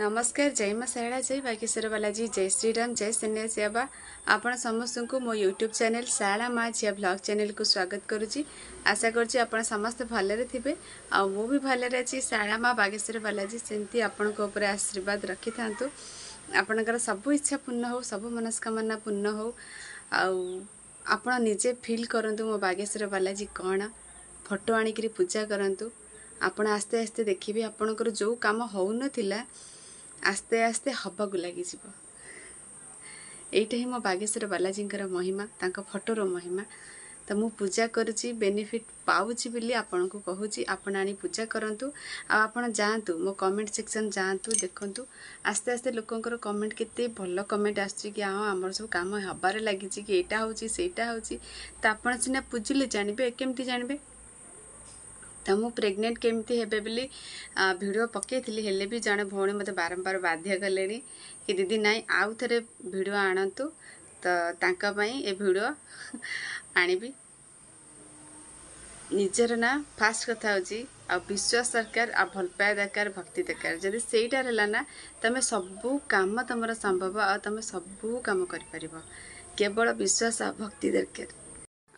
नमस्कार जय माँ सारा जय बागेश्वर बालाजी जय श्रीराम जय सन्या सेवा आपण समस्त को मो यूट्यूब चैनल सारा माँ झिया ब्लॉग चैनल को स्वागत करुच्ची। आशा करुच्ची आपण समस्त भलरे थिबे आ मु भी भलरे अछि। सारा माँ बागेश्वर बालाजी सेंती आपण को ऊपर आशीर्वाद रखि थांतु। आपणकर सब इच्छा पूर्ण हो, सब मनस्कामना पूर्ण हो। आ आपण निजे फील करंतु मो बागेश्वर बालाजी कोण फोटो आणी करी पूजा करंतु। आपण आस्ते आस्ते देखिबे आपणकर जो काम होउ नथिला आस्ते आस्ते हवाक लग यही मो बागेश्वर बालाजी महिमा, तांका फोटोर महिमा। तो मु पूजा करुच्ची, बेनिफिट पाऊँ बोली आपण को कहूँ। आपण आनी पूजा करूँ, आपण जातु मो कमेंट सेक्शन जातु देखु। आस्ते आस्ते लोकंर कमेंट केते भल कमेंट आसुची कि हाँ आमर सब काम हबार लगी कि यहाँ हो। तो आप सीना बुझे जानवे केमती जानवे। तो मुझे प्रेगनेंट केमती हे बोली भिड पकईली हेले भी जड़े भौणी मत बारंबार बाध्य कले कि दीदी नाई आउ थे भिड आणतु। तो भिड आणबी निजर ना फास्ट कथा हो विश्वास दरकार, आ भलपाया दरकार, भक्ति दरकार। जब सेटा रहा तुम सबू कम तुम संभव आ तुम सबू कम कर केवल विश्वास आ भक्ति दरकार।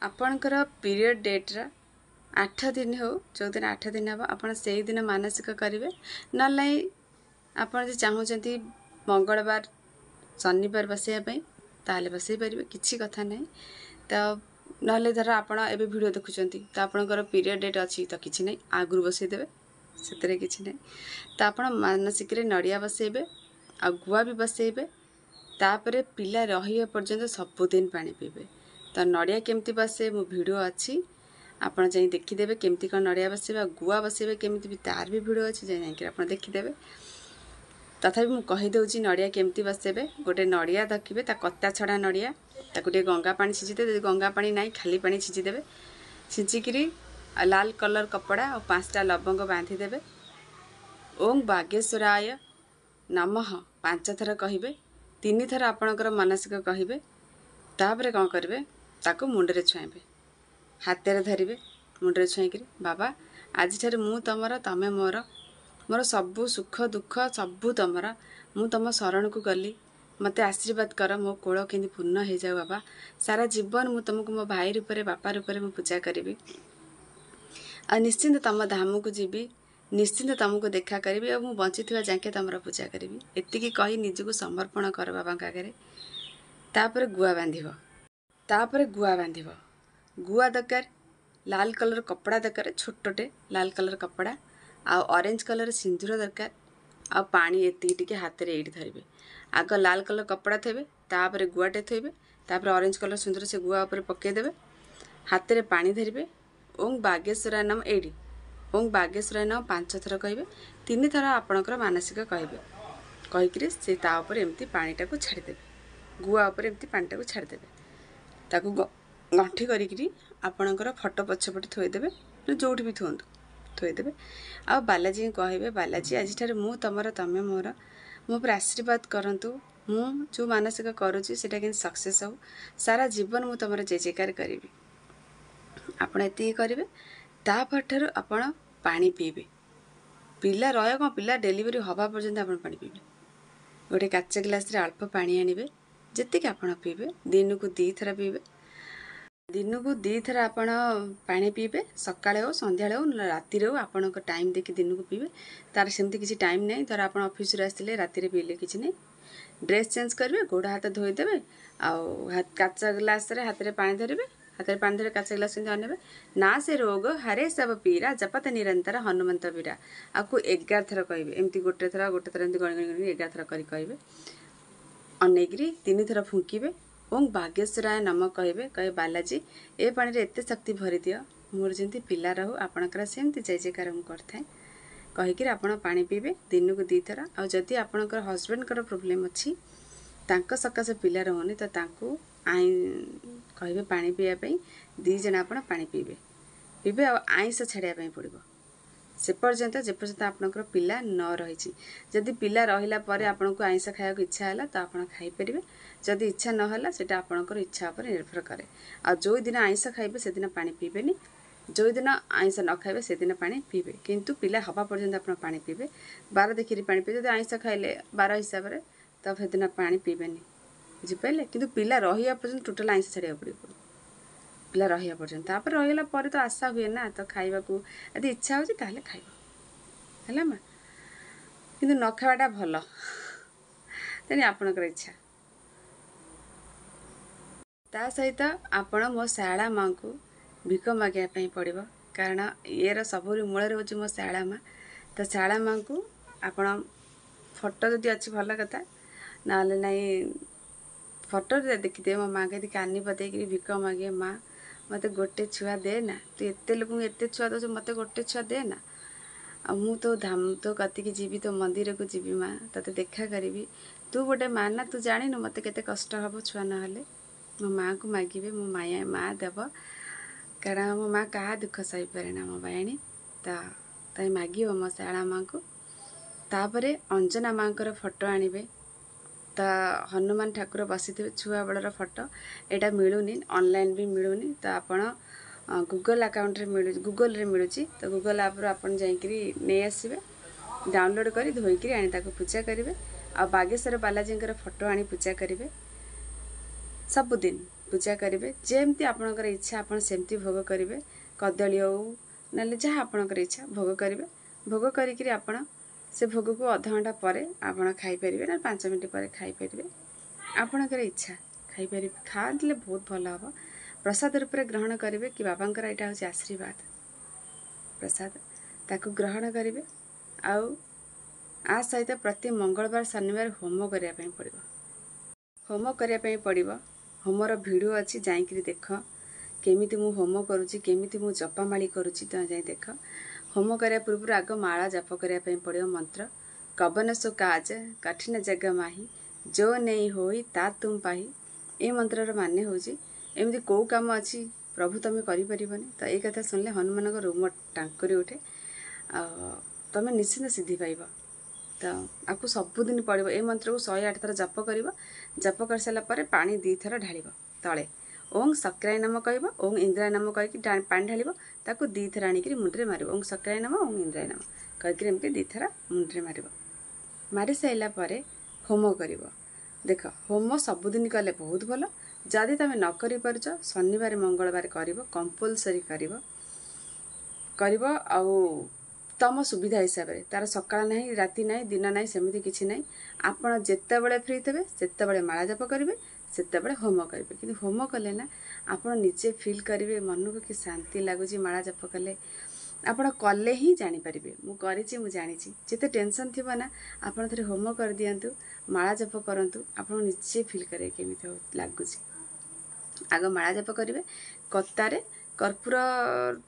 आपणकर पीरियड डेट्र 8 दिन हो, जो दिन 8 दिन हम आपड़ से दिन मानसिक करेंगे ना आपड़ी चाहते मंगलवार शनिवार बसैयापी ताले बसई पारे कि कथा ना। तो ना धर आप भिडियो देखुं तो आपणकर पीरियड डेट अच्छी तो किसी ना आगु बसईदे से किसी ना। तो आप मानसिक नड़िया बसइबे आ गुआ भी बसइबे, तापर पिला रही पर्यटन सबुदिन पानी पीबे। तो नड़िया केमती बसे मो भिडियो अच्छी आपड़ जा देखीदेवे केमती कौन नड़िया बसइबा गुआ बसइबे केमती भी तार भी भिड़ अच्छे जा देखीदेवे। तथापि मुझे कहीदे नड़िया केमती बसइबे। गोटे नड़िया धक्बे कत्ता छड़ा नड़िया टे गंगा पानी छिंचीदे, गंगा पानी ना खाली पानी छिंचीदेवे। छिंचिकी लाल कलर कपड़ा और 5टा लवंग बांधीदेवे। ओं बागेश्वराय नमः 5 थर कहे, 3 थर आपणकर मानसिक कहे। तापर कौन करेंगे ताको मुंडरे छुएबे, हाथेर धरवे मुंडे छुईक बाबा आज ठार मु तुमर तमें मोर, मोर सबू सुख दुख सबू तुमर। मु तुम शरण को गली, मते आशीर्वाद कर, मो कोल के पूर्ण हो जाऊ बाबा। सारा जीवन मु तुमको मो भाई रूप से बापा रूप से पूजा करी। आ निश्चिंत तुम धाम को जीवी, निश्चिंत तुमको देखा करी और बंची जाके तुम पूजा करी। एति कही निजक समर्पण कर बाबा आगे। तापर गुआ बांध, तापर गुआ बांध। गुआ दरकार, लाल कलर कपड़ा दरकार, छोटे लाल कलर कपड़ा आउ ऑरेंज कलर सिंदूर दरकार, आ पानी एति हाथ में ये धरवे। आग लाल कलर कपड़ा थेबे, तापर गुआटे थोबे, तापर ऑरेंज कलर सिंदूर से गुआ ऊपर पकईदेवे। हाथ में पानी धरवे, ओं बागेश्वराय नमः एड़ी, ओं बागेश्वराय नमः 5 थर कहे, 3 थर आपणकर मानसिक कहे। कहीकि से तापर एमती पानीटा को छाड़देवे, गुआ उपर एमती पानीटा को छाड़देवे। गंठी करी आपणकर फोटो पछपटे थोईदेवे, जो भी थोंतु थोईदेवे। आ बालाजी कहे बालाजी आज ठार मु तुमर तमें मोर, मो पर आशीर्वाद करतु। मु जो मानसिक करुच्ची सेटा कि सक्सेस हो, सारा जीवन मु तुम जेजेकार करी। आपड़ ये करेंगे तापर आपण पानी पीबे, पिला रहा कौन पिला डेलीवरी हवा पर्यंत आप पानी पीबे। गोटे काच ग्लास अल्प पानी आनबे, जी आपड़ पीबे, दिन को 2 थर पीबे। दिन को 2 थर आपण पानी पीबे, सकाळे हो संध्याळे हो राति रे हो, आपनको टाइम देखि दिन को पीबे। तार सेमती किसी टाइम नहीं, धर आप ऑफिस रे आसिले राति रे पीले किसी नहीं। ड्रेस चेंज करबे, गोड़ हाथ धोई देबे, आ काचा ग्लास रे हाथ रे पानी धरबे, हाथ रे पानी धरे काचा ग्लास सिंदा नेबे। ना से रोग हरे सब पीरा, जपत निरंतर हनुमंत वीरा। आपको 11 थर कहबे, एमती गोटे थर एमती गण गण 11 थर करी कहबे। अनेकरी 3 थर फुंकीबे, ओं बागेश्वराय नम कहे। कहे बालाजी ए पानी रे एते शक्ति भरी दियो, मोर जमी पिला रहू। आपणकर सेमती जय जयकार मु करें कहीकि आपण पानी पीबे, दिन को 2 थर। आ जदि आपणकर हजबैंड कर प्रोब्लेम अच्छी सकाशे पिला रोनी तो कहे पानी पीवाई, 2 जन आपण पानी पीबे पीबे। आईस छाड़ापी पड़ो से पर्यंत जेपर्यंत आपणकर पिला न रही। जदि पिला रहिला परे आपनको आइंस खाया को इच्छा है तो आप खाई परिबे, जदि इच्छा न होला सेटा आपणकर इच्छा पर निर्भर करे। आ जो दिन आइंस खाइबे से दिन पानी पीबेनी, जो दिन आईस न खाइबे से दिन पानी पीबे किंतु पिला हवा पर्यंत आपन पानी पीबे बार देखिरी पानी पीबे। जदि आईस खाइले बार हिसाब रे त सेदिन पानी पीबेनी बुझिपारे किंतु पिला रहिया पर्यंत टोटल आईस छाड़िया पड़ो पिला रहिया पर्यंत। तापर रहिला पर तो आशा हुए ना तो खाइबा को यदि इच्छा होची ताले खाइबा हैला मा किंतु न खावाटा भलो तेनी आपनकर इच्छा। ता सहित आपण मो शाला माँ को भिक मागे पड़ो कारण यार सब मूल हूँ मो शाला माँ। तो शाला माँ को आप फटो जदि अच्छी भल कथा ना फटो देखीदे मो माँ के कानी पतईकि भिक मागे माँ मत गोटे छुआ देना तु एत लोक एत छुआ दौ मत गोटे छुआ देना मु तो धाम तो कति की जीवी तो मंदिर को जीवी माँ ते देखा करी तू गोटे माँ ना तू जान मत के कष्ट हम छुआ ना मो माँ को मागिबे मो माया माँ देव कारण मो माँ क्या दुख सही पारे ना मो बायणी ते माग मो शाला माँ को। तापर अंजना माँ को फटो आनिबे तो हनुमान ठाकुर बसी थे छुआ बेलर फटो एटा मिलूनी ऑनलाइन भी मिलूनी तो आपण गूगल अकाउंट रे मिलू गूगल रे मिलूची तो गूगल आप आसबे डाउनलोड कर धोईकि आनी ताको पूजा करेंगे आ बागेश्वर बालाजी फटो आनी पूजा करेंगे सबुदिन पूजा करेंगे जेमती आपणकर इच्छा आपण सेमती भोग करेंगे कदली हो ना जहाँ आपणकर इच्छा भोग करेंगे भोग करी आप से भोग को अधघंटा पर आपड़ खाईपर ना 5 मिनट पर खाईपर आपणकर इच्छा खाईपर खाते बहुत भल हम प्रसाद रूप से ग्रहण करेंगे कि बाबांकर यहाँ हूँ आशीर्वाद प्रसाद ताकू ग्रहण करेंगे। आ सहित प्रति मंगलवार शनिवार होम करने पड़ो होम करने पड़ो होमर भिडियो अच्छी जाकि देख केमी मु होम करुँची केमी मु जपामाली करुँची तो जा देख। होम करने पूर्व आग माला जप करने पड़ो मंत्र कवन सो काज कठिन जगह माही जो नहीं होई ता तुम पाही ए मंत्रर माने हूँ एमती कौ कम अच्छी प्रभु तुम्हें करनी तो ये कथा सुनले हनुमान रोम टांकुरी उठे तुम्हें निश्चिंत सिद्धि पाइब। तो आपको सबुदिन पड़ो ए मंत्र को 108 थर जप कर सारापर पा 2 थर ढाल तले ओं सक्राय नाम कह ओं इंद्राय नाम कह पा ढाल ताकू 2 थर आनिक मुंडे मार ओं सक्राय नाम ओं इंद्राय नाम कहीकि 2 थर मुंडे मार मारि सारापर होम कर देख। होम सबुदिन कले बहुत भल जदि तुम न कर पारछ शनिवार मंगलवार कर कंपलसरी कर तुम सुविधा हिसाब से तार सकाल ना राति ना दिन ना सेमती किसी ना आपत जिते फ्री थे सेत माला जप करेंगे सेत होम करेंगे कि होम कले ना आप निजे फिल करेंगे मन को कि शांति लगुच माला जप कले आप कले ही जापरेंगे मुझे जिते टेंशन थी ना आप थे होम कर दिंतु माला जप करूँ आप निजे फिल करेंगे केमी लगुच आग माला जप करेंगे कतारे कर्पूर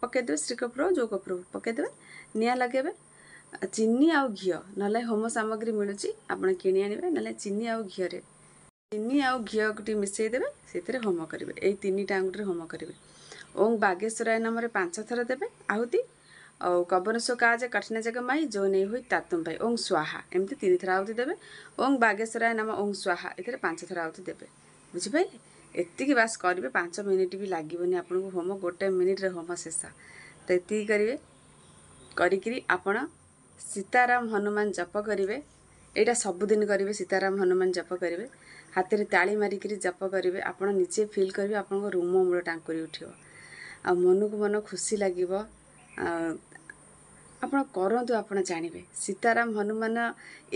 पकईदे श्री कपूर जो कपूर पकईदे निआ लगे चीनी आउ घी ना होम सामग्री मिलूँ आप कि ना चीनी आउ घी चीनी आउ घी टी मिसेदे से होम करेंगे यही 3टा अंगुठी होम करेंगे। ओं बागेश्वराय नाम 5 थर देवे आहुति और कवन सो काज कठिन जगह माई जो नहीं हुई तातुम पाई ओं स्वाहा एमती 3 थर आहुति देवे ओं बागेश्वराय नाम ओं स्वाहा ए 5 थर आहुति देवे बुझिपारे एतिकी बास करेंगे 5 मिनिट भी लगभग आपन को होम 1 मिनिट्रे होम शेष तो ये करेंगे करी आपण सीताराम हनुमान जप करेंगे यहाँ सबुदिन करेंगे सीताराम हनुमान जप करेंगे हाथ में ताली मारिक जप करेंगे आप निजे फिल करेंगे आप रोम मूल टांकुरी उठ मन को मन खुशी लगे आप करूँ आप जानवे सीताराम हनुमान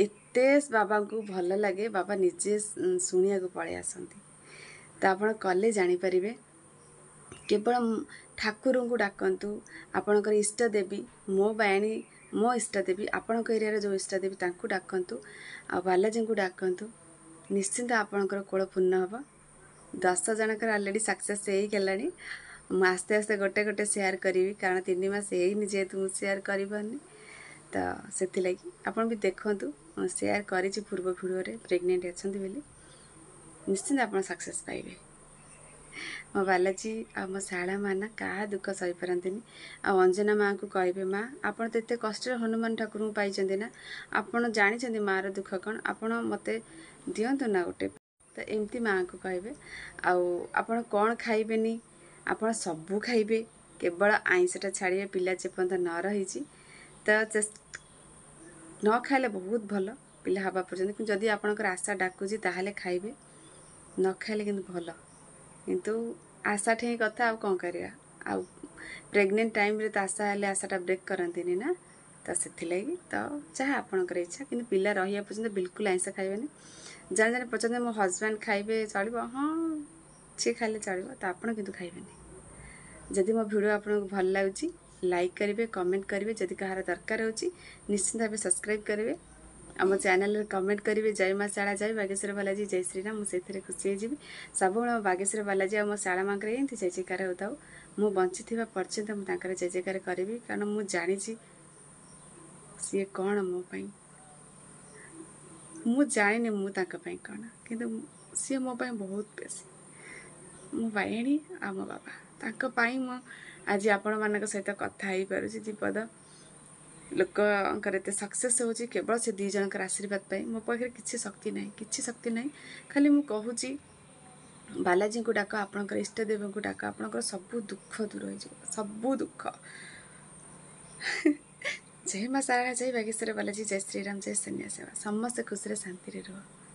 एत बाबा को भल लगे बाबा निजे शुणा को पलि आसती तो आप कले जापरेंगे केवल ठाकुर को डाकतु आपणकर इष्टदेवी मो बायणी मो इष्टदेवी आपण एरिया जो इष्टदेवी तांकु डाकतु आ बालाजी को डाकतु निश्चिंत आपणकर कोल पूर्ण हम। 10 जनकर अलरेडी सक्सेस हो गला आस्ते आस्ते गोटे गोटे सेयार करी कारण 3 मास होनी जेहेतु मुझे सेयार करनी तो से आप देखु सेयार कर पूर्व भिडियो प्रेगनेंट अच्छा बोली निश्चिंत आप सक्सेस पाइबे। मो बालाजी आ मो शाला माँ ना क्या दुख सही पारती अंजना माँ को कहे माँ आप एत कष्ट हनुमान ठाकुर को पाई ना आप जानी माँ रो दुख कौन आपड़ मत दिंतु ना गोटे तो एमती माँ को कहे आप कौन खाइबे आप सबू खाइबे केवल आईँषटा छाड़े पिला जेपर्यंत न रही तो न खाइले बहुत भल पिला हवा पर्यंत जदि आपणकर आशा डाकुची ताहले खाइबे न खाइले किंतु भल किंतु आशा ठेई कथा आउ कोन करिया आउ प्रेग्नेंट टाइम रे आशा हेले आशाटा ब्रेक करंतिनी ना तो सेथिलागी तो चाहे आपणकर इच्छा किंतु पिला रहिया पर्यंत बिल्कुल आइँषा खाइबेनी जान जान पचंद मो हस्बैंड खाइबे चलिबो हां छि खाइले चलिबो तो आपण किंतु खाइबेनी। जदि मो वीडियो आपनको भल लागुची लाइक करेंगे कमेंट करेंगे जदि कहार दरकार होची निश्चित भाव सब्सक्राइब करेंगे आम चैनल कमेंट करेंगे जय माँ शाला जय बागेश्वर बालाजी जय श्री राम मुझे खुशी हो जी सब बागेश्वर बालाजी आम शाला माँ के एमती जय जयकार होता मु बंची पर्यंत मुझे जय जयकार करी कारण मुझे सी कौन मोपाई मु जानी मुझे कौन कितु सी मो बहुत बेसी मो बाणी आ मो बाबा मु आज आपण मान सहित कथा हो पार्टी दीपद लोकते सक्सेस होवल से दीज आशीर्वाद मो पाखे किसी शक्ति ना खाली मुझे कहूँ बालाजी को डाक आपण इष्टदेव को डाक आपण सब दुख दूर हो सब दुख जय माँ सारा जय बागेश्वर बालाजी जय श्रीराम जय सन्यासेवा समस्ते खुशी शांति रुह।